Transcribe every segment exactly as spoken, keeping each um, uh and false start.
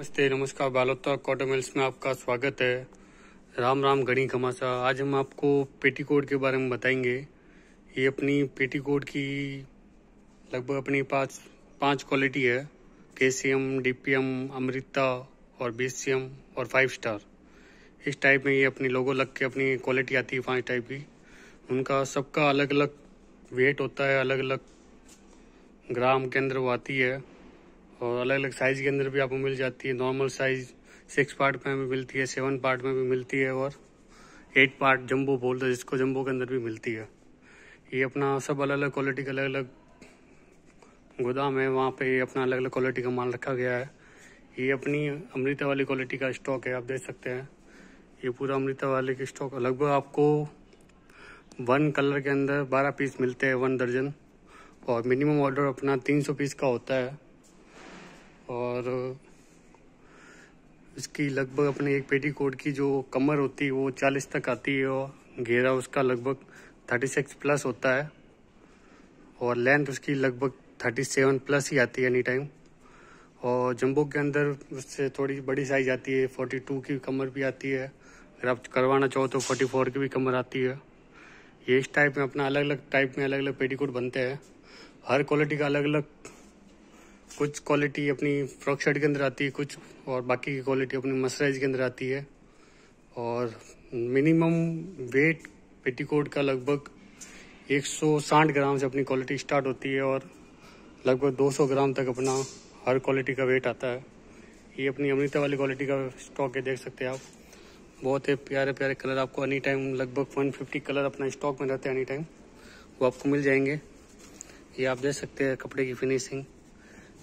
नमस्ते नमस्कार, Balotra cotton mills में आपका स्वागत है। राम राम घड़ी खमासा। आज हम आपको पेटीकोट के बारे में बताएंगे। ये अपनी पेटीकोट की लगभग अपनी पाँच पांच क्वालिटी है, K C M, D P M, Amrita और बी सी एम और फाइव स्टार। इस टाइप में ये अपनी लोगो लग के अपनी क्वालिटी आती है पांच टाइप की। उनका सबका अलग अलग वेट होता है, अलग अलग ग्राम के अंदर वो आती है और अलग अलग साइज़ के अंदर भी आपको मिल जाती है। नॉर्मल साइज़ सिक्स पार्ट में भी मिलती है, सेवन पार्ट में भी मिलती है और एट पार्ट जंबो बोलते हैं जिसको, जंबो के अंदर भी मिलती है। ये अपना सब अलग अलग क्वालिटी का अलग अलग गोदाम है, वहाँ पे अपना अलग अलग क्वालिटी का माल रखा गया है। ये अपनी अमृता वाली क्वालिटी का स्टॉक है, आप देख सकते हैं। ये पूरा अमृता वाले के स्टॉक लगभग आपको वन कलर के अंदर बारह पीस मिलते हैं, वन दर्जन। और मिनिमम ऑर्डर अपना तीन सौ पीस का होता है और इसकी लगभग अपने एक पेटी कोट की जो कमर होती है वो चालीस तक आती है और घेरा उसका लगभग थर्टी सिक्स प्लस होता है और लेंथ उसकी लगभग थर्टी सेवन प्लस ही आती है एनी टाइम। और जंबो के अंदर उससे थोड़ी बड़ी साइज़ आती है, फोर्टी टू की कमर भी आती है। अगर आप करवाना चाहो तो फोर्टी फोर की भी कमर आती है। ये इस टाइप में अपना अलग अलग टाइप में अलग अलग पेटी कोट बनते हैं। हर क्वालिटी का अलग अलग, कुछ क्वालिटी अपनी फ्रॉक शर्ट के अंदर आती है कुछ, और बाकी की क्वालिटी अपनी मसराइज के अंदर आती है। और मिनिमम वेट पेटीकोट का लगभग एक सौ साठ ग्राम से अपनी क्वालिटी स्टार्ट होती है और लगभग दो सौ ग्राम तक अपना हर क्वालिटी का वेट आता है। ये अपनी अमृता वाली क्वालिटी का स्टॉक है, देख सकते हैं आप। बहुत ही प्यारे प्यारे कलर आपको एनी टाइम, लगभग वन फिफ्टी कलर अपना स्टॉक में रहते हैं एनी टाइम, वो आपको मिल जाएंगे। ये आप देख सकते हैं कपड़े की फिनिशिंग।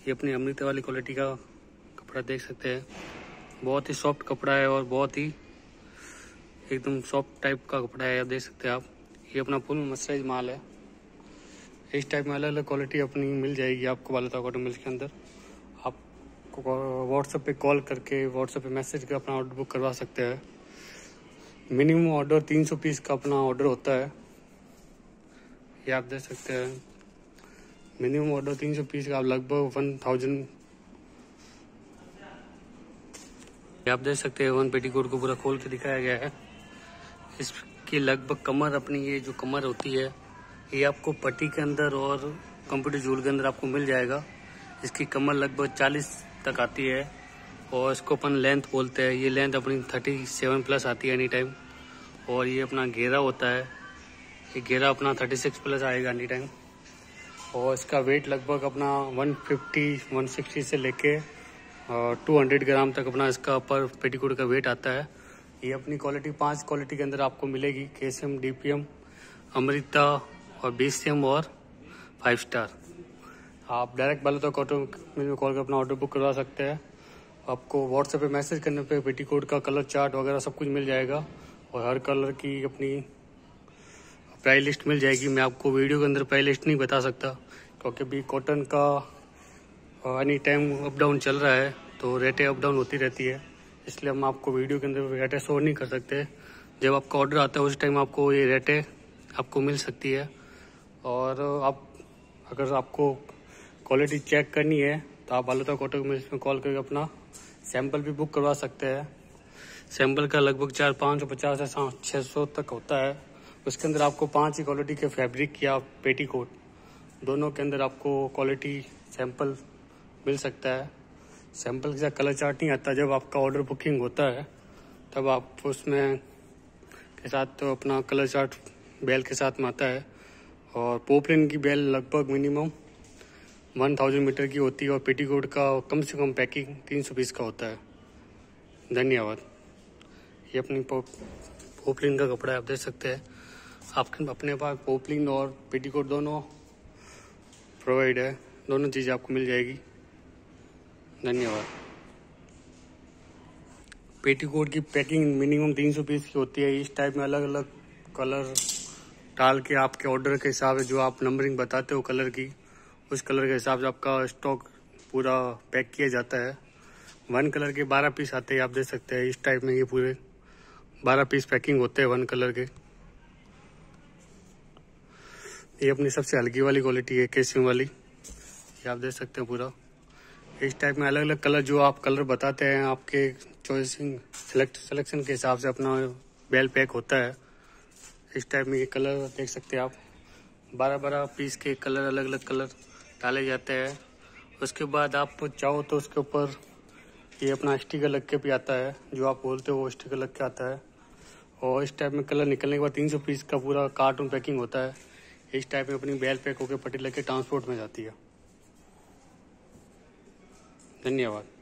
ये अपनी अमृता वाली क्वालिटी का कपड़ा देख सकते हैं, बहुत ही सॉफ्ट कपड़ा है और बहुत ही एकदम सॉफ्ट टाइप का कपड़ा है, देख सकते हैं आप। ये अपना फुल मसराइज माल है। इस टाइप में अलग अलग क्वालिटी अपनी मिल जाएगी आपको बालोत्रा कॉटन मिल्स के अंदर। आप व्हाट्सएप पे कॉल करके, व्हाट्सएप पे मैसेज कर अपना ऑर्डर बुक करवा सकते हैं। मिनिमम ऑर्डर तीन सौ पीस का अपना ऑर्डर होता है। ये आप देख सकते हैं मिनिमम ऑर्डर तीन सौ पीस का, आप लगभग वन थाउजेंड। आप देख सकते हैं वन पेटीकोट को पूरा खोल के दिखाया गया है। इसकी लगभग कमर अपनी, ये जो कमर होती है ये आपको पट्टी के अंदर और कंप्यूटर झूल के अंदर आपको मिल जाएगा। इसकी कमर लगभग चालीस तक आती है और इसको अपन लेंथ बोलते हैं। ये लेंथ अपनी थर्टी सेवन प्लस आती है एनी टाइम। और ये अपना घेरा होता है, ये घेरा अपना थर्टी सिक्स प्लस आएगा एनी टाइम। और इसका वेट लगभग अपना वन फिफ्टी, वन सिक्सटी से लेके टू हंड्रेड ग्राम तक अपना इसका पर पेटीकोट का वेट आता है। ये अपनी क्वालिटी पांच क्वालिटी के अंदर आपको मिलेगी, K C M, D P M, Amrita और बी सी एम और फाइव स्टार। आप डायरेक्ट बालोत्रा कॉटन मिल्स में कॉल कर अपना ऑर्डर बुक करवा सकते हैं। आपको व्हाट्सएप पे मैसेज करने पे पेटीकोट का कलर चार्ट वगैरह सब कुछ मिल जाएगा और हर कलर की अपनी प्राइस लिस्ट मिल जाएगी। मैं आपको वीडियो के अंदर प्राइस लिस्ट नहीं बता सकता क्योंकि अभी कॉटन का एनी टाइम अप डाउन चल रहा है तो रेटें अप डाउन होती रहती है, इसलिए हम आपको वीडियो के अंदर रेटें शो नहीं कर सकते। जब आपका ऑर्डर आता है उस टाइम आपको ये रेटें आपको मिल सकती है। और आप अगर आपको क्वालिटी चेक करनी है तो आप बालोत्रा कॉटन मिल्स में कॉल करके अपना सैम्पल भी बुक करवा सकते हैं। सैम्पल का लगभग चार पाँच सौ पचास से छः सौ तक होता है। उसके अंदर आपको पांच ही क्वालिटी के फैब्रिक या पेटी कोट दोनों के अंदर आपको क्वालिटी सैंपल मिल सकता है। सैंपल के साथ कलर चार्ट नहीं आता, जब आपका ऑर्डर बुकिंग होता है तब आप उसमें के साथ तो अपना कलर चार्ट बेल के साथ में आता है। और पोपलिन की बेल लगभग मिनिमम वन थाउजेंड मीटर की होती है और पेटी कोट का कम से कम पैकिंग तीन सौ पीस का होता है। धन्यवाद। ये अपनी पोपलिन का कपड़ा आप देख सकते हैं। आपके अपने पास पोपलिन और पेटीकोट दोनों प्रोवाइड है, दोनों चीज़ें आपको मिल जाएगी। धन्यवाद। पेटीकोट की पैकिंग मिनिमम तीन सौ पीस की होती है। इस टाइप में अलग अलग कलर डाल के आपके ऑर्डर के हिसाब से जो आप नंबरिंग बताते हो कलर की, उस कलर के हिसाब से आपका स्टॉक पूरा पैक किया जाता है। वन कलर के बारह पीस आते हैं, आप देख सकते हैं। इस टाइप में ये पूरे बारह पीस पैकिंग होते हैं वन कलर के। ये अपनी सबसे हल्की वाली क्वालिटी है, के सी एम वाली। ये आप देख सकते हैं पूरा इस टाइप में अलग अलग कलर जो आप कलर बताते हैं आपके चॉइसिंग सेलेक्ट सिलेक्शन के हिसाब से अपना बेल पैक होता है। इस टाइप में ये कलर देख सकते हैं आप, बारह बारह पीस के कलर अलग अलग कलर डाले जाते हैं। उसके बाद आप चाहो तो उसके ऊपर ये अपना स्टिकर लग के भी आता है, जो आप बोलते हो वो स्टिकर लग के आता है। और इस टाइप में कलर निकलने के बाद तीन सौ पीस का पूरा कार्टून पैकिंग होता है। इस टाइप में अपनी बैल पैक होकर पट्टी लग के ट्रांसपोर्ट में जाती है। धन्यवाद।